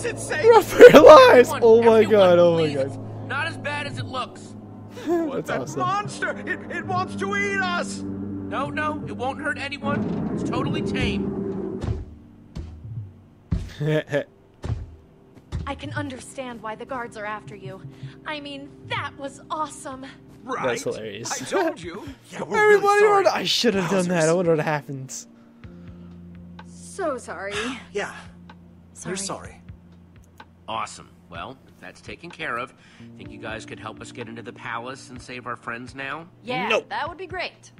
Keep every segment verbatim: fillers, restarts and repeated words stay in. We're alive! Oh my god, oh my god. Not as bad as it looks. What's that monster? It, it wants to eat us! No, no, it won't hurt anyone. It's totally tame. I can understand why the guards are after you. I mean, that was awesome. Right? That's hilarious. I told you. Yeah, we're Everybody, really sorry. I should have done that. I wonder what happens. So sorry. Yeah. Sorry. We're sorry. Awesome. Well, if that's taken care of, think you guys could help us get into the palace and save our friends now? Yeah, nope. That would be great.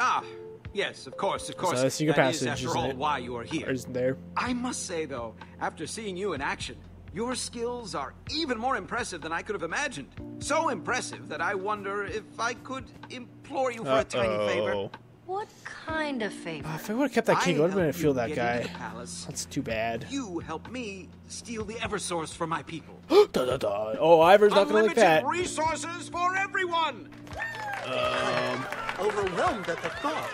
Ah, yes, of course, of course. So that passage, is, after all, why you are here. There. I must say, though, after seeing you in action, your skills are even more impressive than I could have imagined. So impressive that I wonder if I could implore you for uh-oh. a tiny favor. What kind of favor? Uh, if I would have kept that king, I would have been to feel that guy. That's too bad. You help me steal the Eversource for my people. da, da, da. Oh, Ivor's not going to like that. Unlimited resources for everyone! Um, overwhelmed at the thought.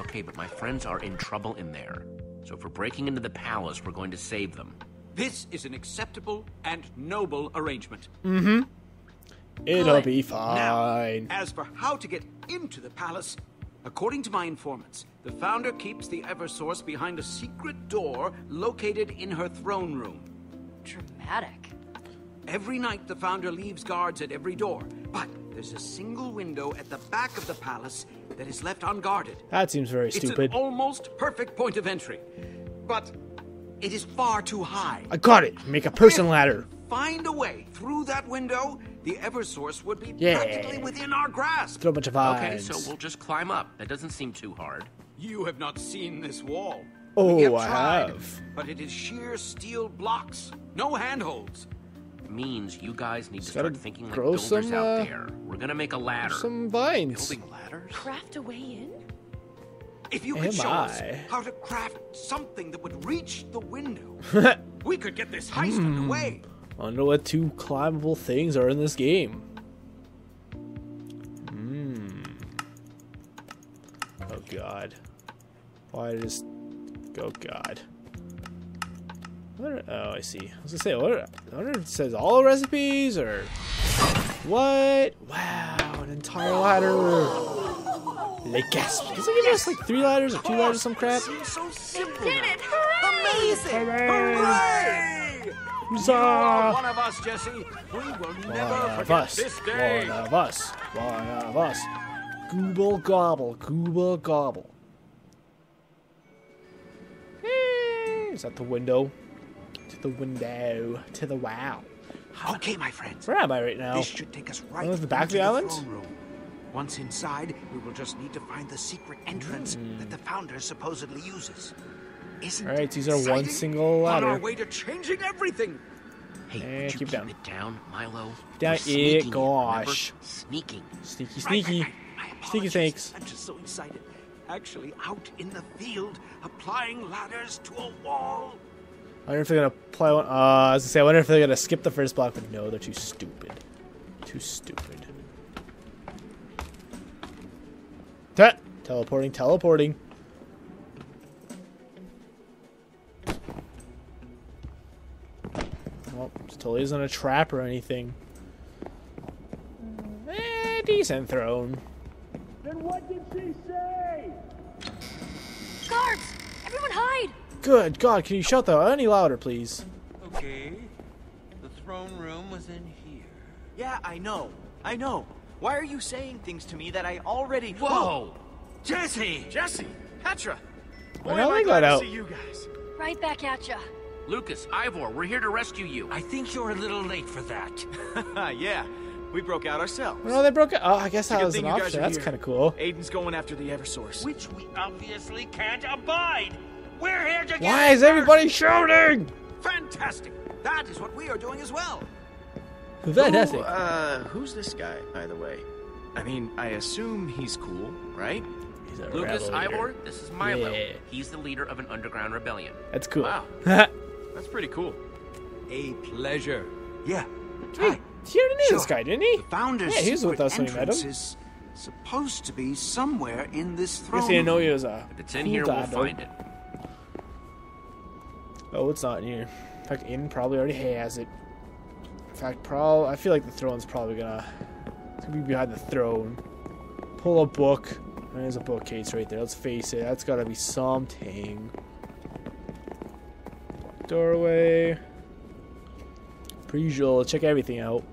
Okay, but my friends are in trouble in there. So if we're breaking into the palace, we're going to save them. This is an acceptable and noble arrangement. Mm-hmm. It'll Good. be fine. Now, as for how to get into the palace... According to my informants, the founder keeps the Eversource behind a secret door located in her throne room. Dramatic. Every night, the founder leaves guards at every door, but there's a single window at the back of the palace that is left unguarded. That seems very stupid. It's an almost perfect point of entry, but it is far too high. I got it. Make a person if ladder. Find a way through that window. The Eversource would be yeah. practically within our grasp. Throw a bunch of vines. Okay, so we'll just climb up. That doesn't seem too hard. You have not seen this wall. Oh, we have I tried, have. But it is sheer steel blocks, no handholds. Means you guys need just to start thinking like builders some, uh, out there. We're gonna make a ladder. Some vines. Building ladders. Craft a way in. If you Am could show I? us how to craft something that would reach the window, we could get this heist hmm. underway. I wonder what two climbable things are in this game. Hmm. Oh god. Why does? Oh god. What are... Oh, I see. I was gonna say, what? Are... I wonder if it says all recipes or what? Wow, an entire ladder. Like gasp. Does it give us like three ladders or two ladders or some crap? It seems so simple. They did it! Hooray! Amazing! Hooray! Hooray! You are one of us, Jesse. We will never forget us. this day. One of us. One of us. Google gobble. Google gobble. Is that the window? To the window. To the wow. Okay, my friends. Where am I right now? This should take us right to the back of the island. Once inside, we will just need to find the secret entrance mm. that the founder supposedly uses. Isn't All right, these are one single ladder. On our way to changing everything. Hey, and would you keep, keep down. it down, Milo. Down it, gosh. Remember? Sneaking. Sneaky, sneaky. Right, right, right. Sneaky thanks. I'm just so excited. Actually, out in the field, applying ladders to a wall. I wonder if they're going to apply one. Uh, I was going to say, I wonder if they're going to skip the first block, but no, they're too stupid. Too stupid. Ta teleporting, teleporting. Well, totally isn't a trap or anything. Eh, decent throne. Then what did she say? Guards! Everyone hide! Good God, can you shout though any louder, please? Okay. The throne room was in here. Yeah, I know. I know. Why are you saying things to me that I already... Whoa! Whoa. Jesse! Jesse! Petra! Boy, am I glad to see you guys. Right back at ya. Lucas, Ivor, we're here to rescue you. I think you're a little late for that. Yeah, we broke out ourselves. Well, they broke out. Oh, I guess that was an option. That's kind of cool. Aiden's going after the Eversource, which we obviously can't abide. We're here to get. Why is everybody shouting? Fantastic. That is what we are doing as well. Fantastic. Who, uh, who's this guy, by the way? I mean, I assume he's cool, right? He's a Lucas, Ivor, this is Milo. Yeah. He's the leader of an underground rebellion. That's cool. Wow. That's pretty cool. A pleasure. Yeah. Hey, he already knew sure. this guy, didn't he? The founder's yeah, he was with us when we met him. Is supposed to be somewhere in this throne. I guess he didn't know he was a... If it's in here, we'll find it. Oh, it's not in here. In fact, Aiden probably already has it. In fact, pro I feel like the throne's probably gonna, it's gonna be behind the throne. Pull a book. There's a bookcase right there. Let's face it, that's gotta be something. Doorway. Per usual, check everything out.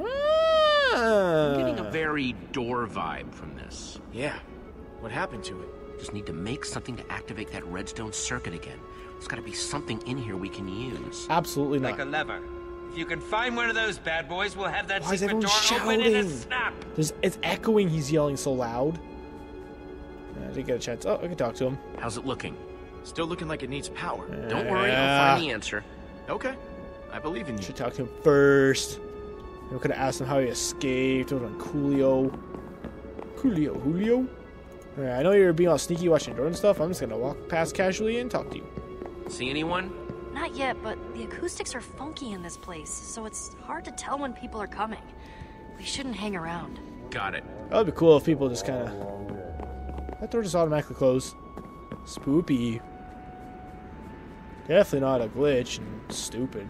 Ah! I'm getting a very door vibe from this. Yeah. What happened to it? Just need to make something to activate that redstone circuit again. There's gotta be something in here we can use. Absolutely not. Like a lever. If you can find one of those bad boys, we'll have that Why secret door shouting? open in a snap. There's, it's echoing. He's yelling so loud. I didn't get a chance. Oh, I can talk to him. How's it looking? Still looking like it needs power. Uh, Don't worry, I'll find the answer. Okay, I believe in you. Should talk to him first. We could have asked him how he escaped. It was on Coolio. Coolio, Julio. All right, I know you're being all sneaky watching door and stuff. I'm just gonna walk past casually and talk to you. See anyone? Not yet, but the acoustics are funky in this place, so it's hard to tell when people are coming. We shouldn't hang around. Got it. That would be cool if people just kind of... That door just automatically closed. Spoopy. Definitely not a glitch and stupid.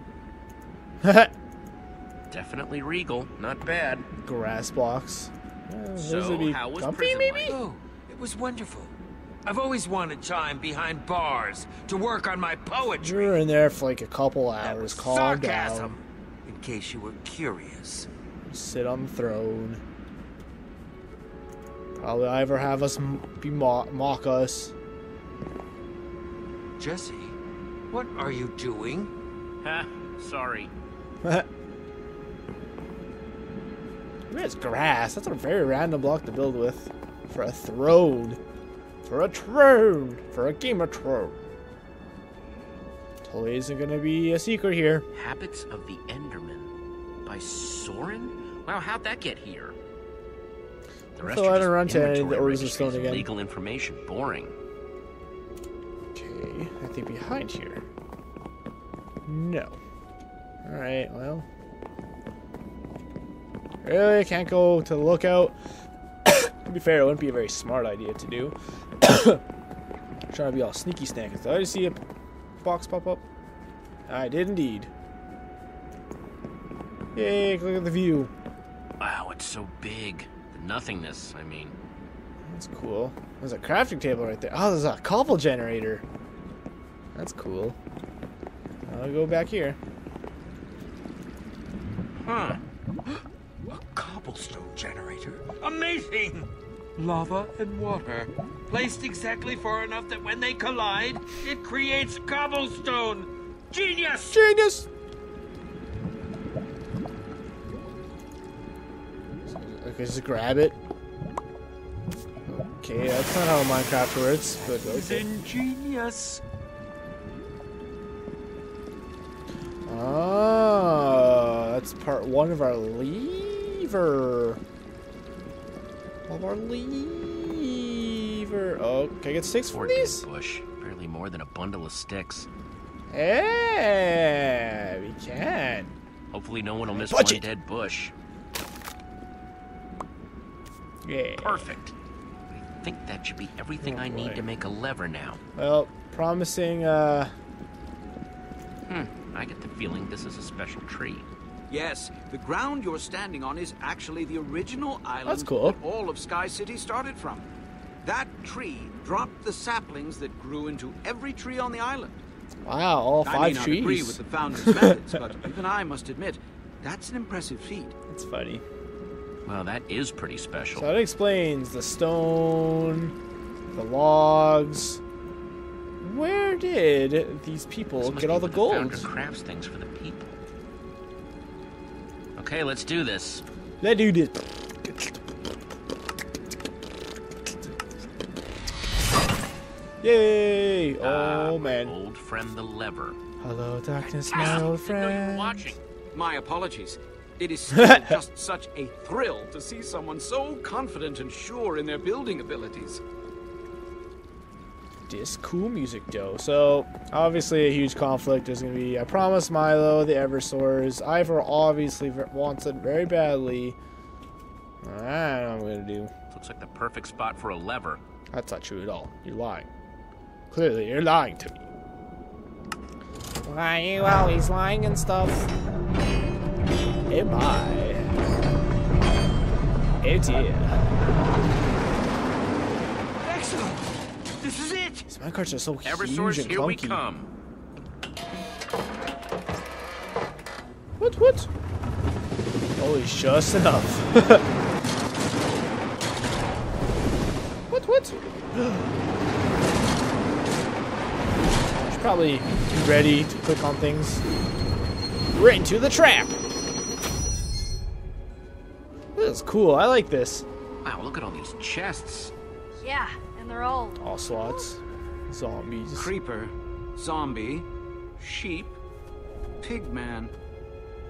Definitely regal. Not bad. Grass blocks. Uh, so, how was comfy, prison maybe? Oh, it was wonderful. I've always wanted time behind bars to work on my poetry. You were in there for like a couple hours. Calm down. In case you were curious. Sit on the throne. Probably either have us be mock, mock us. Jesse, what are you doing? Huh? Sorry. It's grass. That's a very random block to build with for a throne. For a throne! For a game of throne. Totally isn't gonna be a secret here. Habits of the Enderman by Soren? Wow, how'd that get here? The rest so I don't run to any of the Orders of Stone again. Legal information, boring. Okay, I think behind here. No. Alright, well. Really, I can't go to the lookout. To be fair, it wouldn't be a very smart idea to do. Trying to be all sneaky snacking. Did I just see a box pop up? I did indeed. Yay, look at the view. Wow, it's so big. The nothingness, I mean. That's cool. There's a crafting table right there. Oh, there's a cobble generator. That's cool. I'll go back here. Huh. A cobblestone generator. Amazing! Lava and water, placed exactly far enough that when they collide, it creates cobblestone. Genius! Genius! Okay, just grab it. Okay, that's not how Minecraft works, but okay. It's ingenious. Oh, that's part one of our lever. Of our lever. Oh, can I get sticks for these? Bush, barely more than a bundle of sticks. Yeah, we can. Hopefully, no one will miss Watch one it. dead bush. Yeah. Perfect. I think that should be everything oh, I boy. need to make a lever now. Well, promising. Uh. Hmm. I get the feeling this is a special tree. Yes, the ground you're standing on is actually the original island That's cool. that all of Sky City started from. That tree dropped the saplings that grew into every tree on the island. Wow, all five trees. I may not trees. agree with the founder's methods, but even I must admit, that's an impressive feat. That's funny. Well, that is pretty special. So that explains the stone, the logs. Where did these people get all the gold? Founder crafts things for the people. Okay, let's do this. Let's do this. Yay! Uh, oh man. Old friend, the lever. Hello, darkness, my old friend. I didn't know you were watching. My apologies. It is still just such a thrill to see someone so confident and sure in their building abilities. This cool music though. So obviously a huge conflict is going to be. I promised Milo the Eversource. Ivor obviously wants it very badly. I don't know what I'm going to do. Looks like the perfect spot for a lever. That's not true at all. You're lying. Clearly, you're lying to me. Why are you always lying and stuff? Am I? Oh dear. Excellent! This is it! These minecarts are so huge and clunky. Here we come. What, what? Oh, it's just enough. What, what? Should probably be ready to click on things. We're into the trap! This is cool. I like this. Wow, look at all these chests. Yeah, and they're old. All slots. Zombies. Creeper. Zombie. Sheep. Pigman.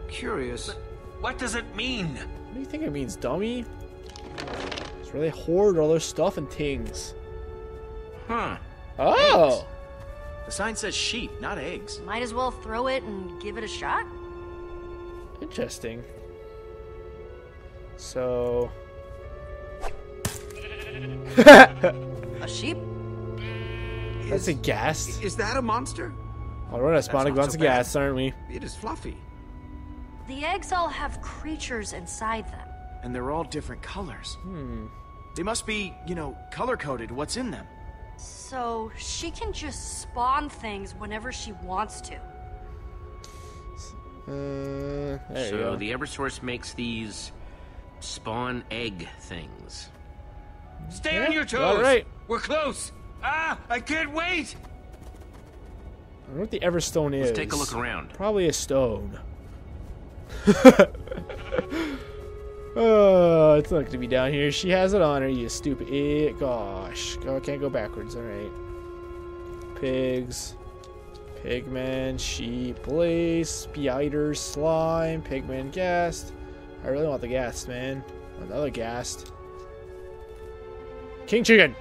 Curious. But what does it mean? What do you think it means, dummy? It's where they hoard all their stuff and things. Huh. Oh! Eggs. The sign says sheep, not eggs. Might as well throw it and give it a shot. Interesting. So... a sheep? That's is, a ghast. Is that a monster? All right, I spawned a bunch of ghasts, aren't we? It is fluffy. The eggs all have creatures inside them. And they're all different colors. Hmm. They must be, you know, color-coded what's in them. So she can just spawn things whenever she wants to. Uh, there so you go. The Eversource makes these... spawn egg things. Stay yeah. on your toes. All right, we're close. Ah, I can't wait. I don't know what the Everstone is. Let's take a look around. Probably a stone. Oh, it's not going to be down here. She has it on her. You stupid idiot. Gosh, oh, I can't go backwards. All right. Pigs, pigmen, sheep, blaze, spiders, slime, pigmen, ghast. I really want the ghast, man. Another ghast. King chicken!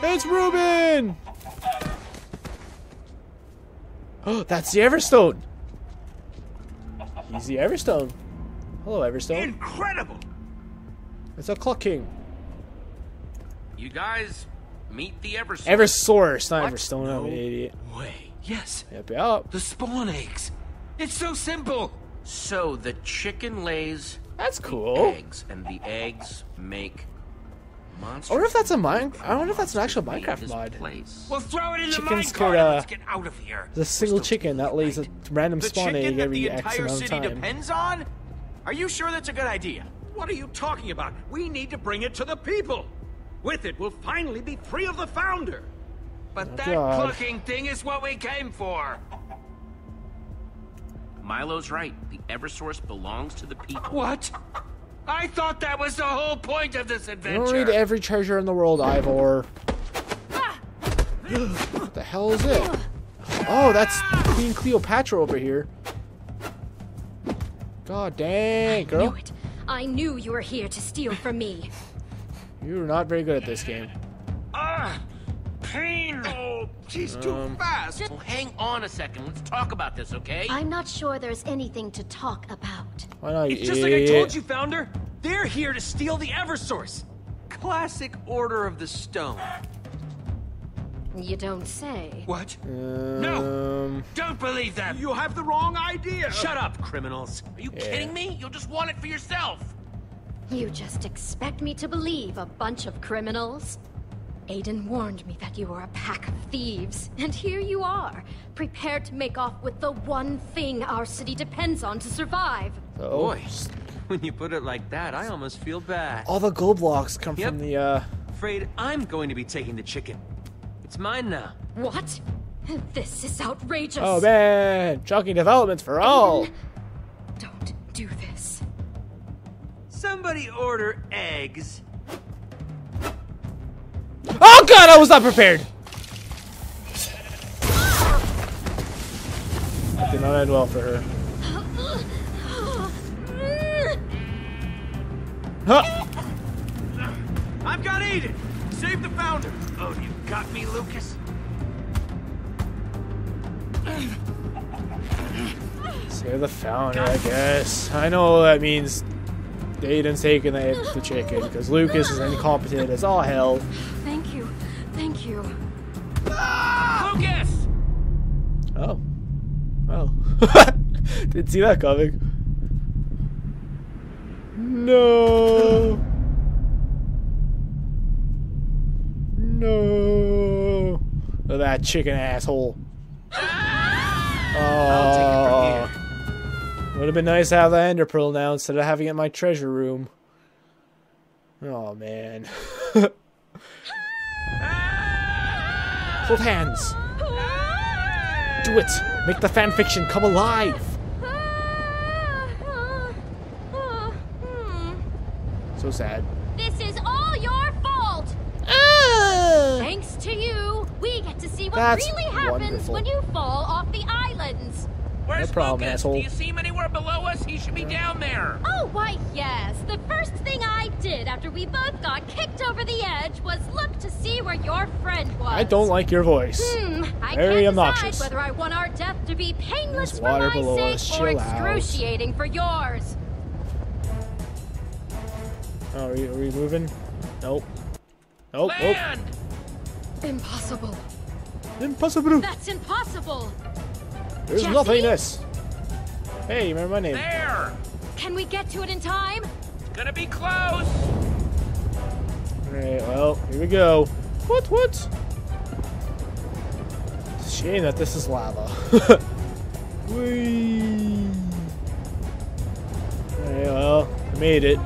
It's Reuben! Oh, that's the Everstone! He's the Everstone. Hello, Everstone. Incredible! It's a clock king. You guys meet the Eversource. Eversource, not what? Everstone. No I'm an idiot. Way. Yes. Yep, yep. The spawn eggs. It's so simple. So the chicken lays that's cool. eggs, and the eggs make monsters. I wonder if that's a mine. I wonder if that's an actual Minecraft mod. We'll throw it in Chickens the minecart. Uh, let's get out of here. There's a single chicken that lays a random the spawn egg every X amount of time. The chicken that the entire city depends on? Are you sure that's a good idea? What are you talking about? We need to bring it to the people. With it, we'll finally be free of the founder. But oh, that God. clucking thing is what we came for. Milo's right. The Eversource belongs to the people. What? I thought that was the whole point of this adventure. You don't need every treasure in the world, Ivor. What the hell is it? Oh, that's Queen Cleopatra over here. God dang, girl. I knew it. I knew you were here to steal from me. You're not very good at this game. Ah! Pain. Oh, she's um, too fast. Well, hang on a second. Let's talk about this, okay? I'm not sure there's anything to talk about. Why not? It's just like I told you, Founder. They're here to steal the Eversource. Classic Order of the Stone. You don't say. What? Um, no. Don't believe them. You have the wrong idea. Shut up, criminals. Are you yeah. kidding me? You'll just want it for yourself. You just expect me to believe a bunch of criminals? Aiden warned me that you were a pack of thieves, and here you are, prepared to make off with the one thing our city depends on to survive. Oh. Boy, when you put it like that, I almost feel bad. All the gold blocks come yep. from the, uh... Afraid I'm going to be taking the chicken. It's mine now. What? This is outrageous. Oh, man. Shocking developments for Aiden, all. Don't do this. Somebody order eggs. Oh God, I was not prepared. That did not end well for her. Huh. I've got Aiden. Save the founder. Oh, you got me, Lucas. Save the founder, I guess. I know that means Aiden's taking the, the chicken because Lucas is incompetent as all hell. Thank you. Thank you. Ah! Lucas! Oh. Oh. Didn't see that coming. No. No. Oh, that chicken asshole. Oh. Would have been nice to have the Ender Pearl now instead of having it in my treasure room. Oh man. Hold hands. Do it. Make the fan fiction come alive. So sad. This is all your fault. Uh, Thanks to you, we get to see what really happens wonderful. when you fall off the islands. Where's no problem, Lucas? Asshole. Do you see him anywhere below us? He should be down there. Oh, why, yes. The first thing I did after we both got kicked over the edge was look to see where your friend was. I don't like your voice. Hmm, I Very can't obnoxious. decide whether I want our death to be painless There's for water my below sake us. or Chill excruciating out. for yours. Oh, are we, are we moving? Nope. Nope. Land! Oh. Impossible. Impossible. That's impossible. There's Jesse? nothingness. Hey, remember my name. There. Can we get to it in time? It's gonna be close. All right. Well, here we go. What? What? It's a shame that this is lava. Whee. All right. Well, I made it.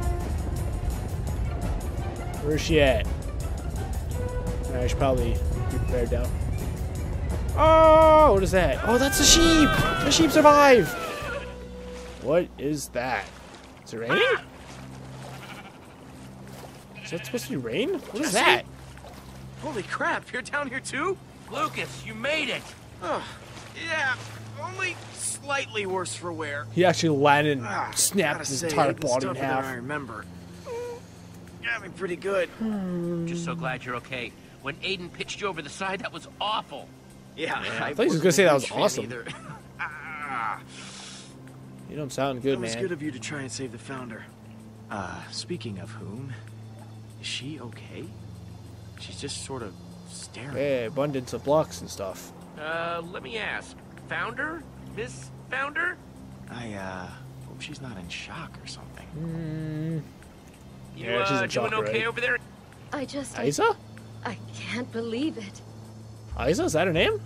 Where's she at? I should probably be prepared now. Oh, what is that? Oh, that's a sheep! The sheep survive! What is that? Is it rain? Ah! Is that supposed to be rain? What is that? Holy crap, you're down here too? Lucas, you made it! Oh, yeah, only slightly worse for wear. He actually landed and ah, snapped his say, entire body in half. I remember. Got me pretty good. Hmm. Just so glad you're okay. When Aiden pitched you over the side, that was awful. Yeah, yeah I, I thought he was gonna say that was awesome. ah. You don't sound good, man. It was good of you to try and save the founder. Uh, speaking of whom, is she okay? She's just sort of staring. Hey, abundance of blocks and stuff. Uh, let me ask, founder, Miss Founder? I uh, hope she's not in shock or something. Hmm. You, yeah, she's uh, in shock, doing okay right? over there? I just. Isa? I, I can't believe it. Isa, is that her name?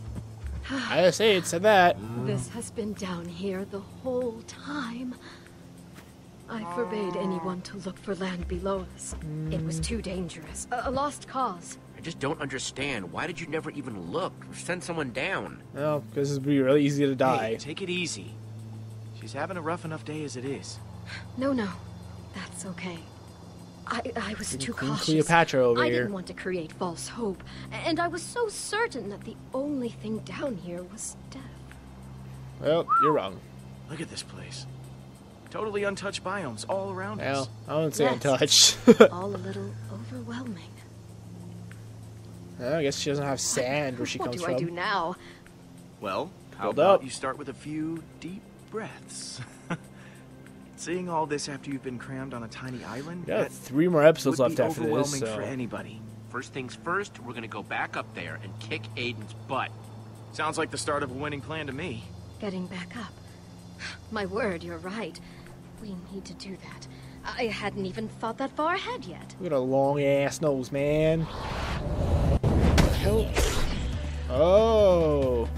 I say it said that. This has been down here the whole time. I forbade anyone to look for land below us. Mm. It was too dangerous. A, a lost cause. I just don't understand. Why did you never even look or send someone down? Well, because it'd be really easy to die. Hey, take it easy. She's having a rough enough day as it is. No, no. That's okay. I, I was too cautious. Cleopatra over here. I didn't want to create false hope, and I was so certain that the only thing down here was death. Well, you're wrong. Look at this place. Totally untouched biomes all around well, us. I wouldn't say yes. untouched. All a little overwhelming. Well, I guess she doesn't have sand where she comes from. What do I do now? Well, how about you start with a few deep breaths. Seeing all this after you've been crammed on a tiny island? Yeah, that three more episodes left after this. Overwhelming for anybody. First things first, we're gonna go back up there and kick Aiden's butt. Sounds like the start of a winning plan to me. Getting back up. My word, you're right. We need to do that. I hadn't even thought that far ahead yet. Look at a long ass nose, man. What the hell? Oh.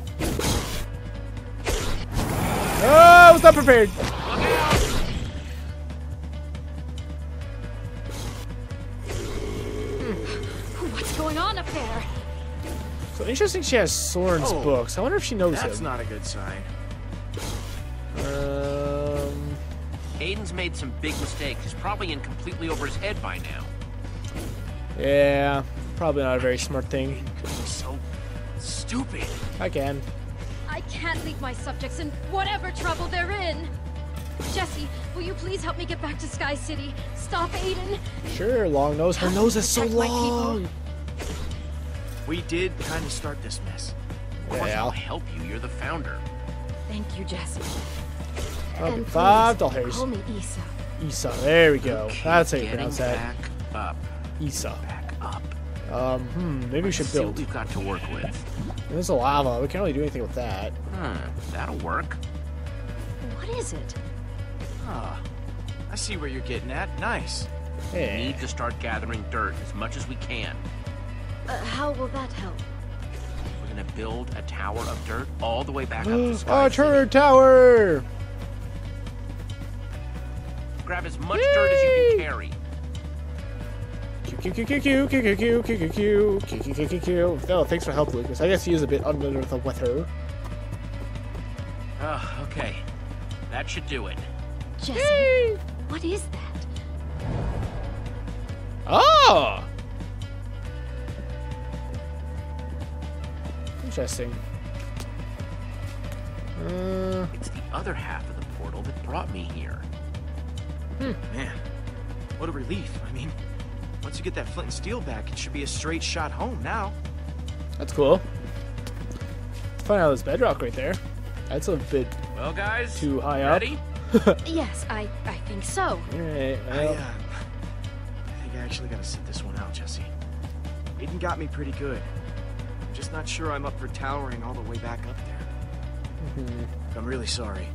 Oh, I was not prepared. So interesting she has Soren's oh, books. I wonder if she knows that's him. That's not a good sign. Um, Aiden's made some big mistakes. He's probably in completely over his head by now. Yeah, probably not a very smart thing. So stupid. I can. I can't leave my subjects in whatever trouble they're in. Jesse, will you please help me get back to Sky City? Stop Aiden. Sure, long nose. Her nose is so long. We did kind of start this mess. Well, well, I'll help you. You're the founder. Thank you, Jesse. And five dollars. Call me Isa. Isa. There we go. Okay, that's how you pronounce that. Back up. Isa. Back up. Um. Hmm. Maybe we should build. Let's see what we've got to work with. There's a lava. We can't really do anything with that. Hmm, that'll work. What is it? Ah, I see where you're getting at. Nice. Yeah. We need to start gathering dirt as much as we can. Uh, how will that help? We're gonna build a tower of dirt all the way back up to Sky City. Our tower! Grab as much Yay! dirt as you can carry. Q Q Q Q Q Q Q Q Q Q Q Q Q Q Q. Oh, thanks for help, Lucas. I guess he is a bit under the weather. Ah, okay. That should do it. Jesse, what is that? Oh! Interesting. Uh, it's the other half of the portal that brought me here. Hmm. Man, what a relief. I mean, once you get that flint and steel back, it should be a straight shot home now. That's cool. Let's find out this bedrock right there. That's a bit well, guys, too high ready? up. Yes, I, I think so. All right, well. I, uh, I think I actually gotta sit this one out, Jesse. Aiden got me pretty good. I'm just not sure I'm up for towering all the way back up there. Mm-hmm. I'm really sorry.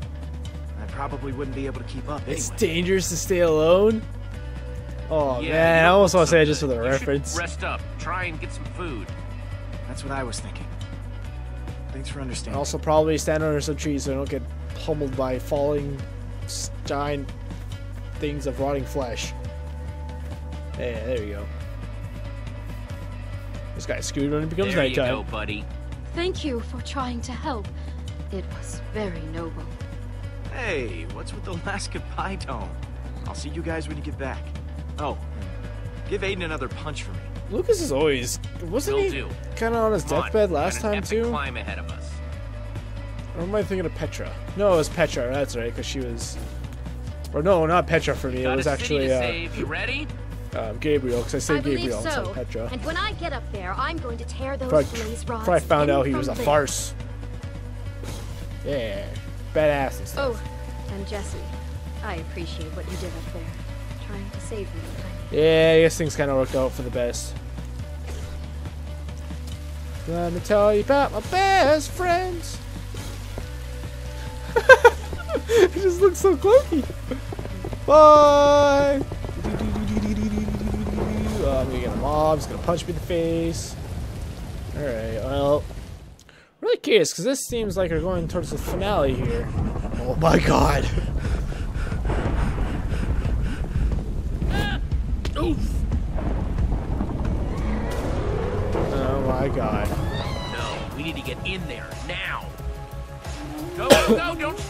I probably wouldn't be able to keep up anyway. It's dangerous to stay alone? Oh, yeah, man, I almost want to say it just for the reference. Rest up. Try and get some food. That's what I was thinking. Thanks for understanding. Also, probably stand under some trees so I don't get pummeled by falling giant things of rotting flesh. Hey, there you go. This guy screwed when it becomes there nighttime. There you go, buddy. Thank you for trying to help. It was very noble. Hey, what's with the last goodbye tone? I'll see you guys when you get back. Oh, give Aiden another punch for me. Lucas is always wasn't He'll he kind of on his Come deathbed on, last time too? Climb ahead of us. Or am I thinking of Petra? No, it was Petra. That's right, because she was. Or no, not Petra for me. Got it was actually uh, save. You ready? Uh, Gabriel, because I say I Gabriel so. instead of Petra. And when I get up there, I'm going to tear those blaze rods. Probably found out he was a there. farce. Yeah, badass and stuff. Oh, and Jesse, I appreciate what you did up there. Trying to save me. Yeah, I guess things kind of worked out for the best. Let me tell you about my best friends. It just looks so clunky. Bye. Oh, I'm gonna get a mob. He's gonna punch me in the face. All right. Well, really curious because this seems like we're going towards the finale here. Oh my god. Oh my god. No, we need to get in there now. Go, go, don't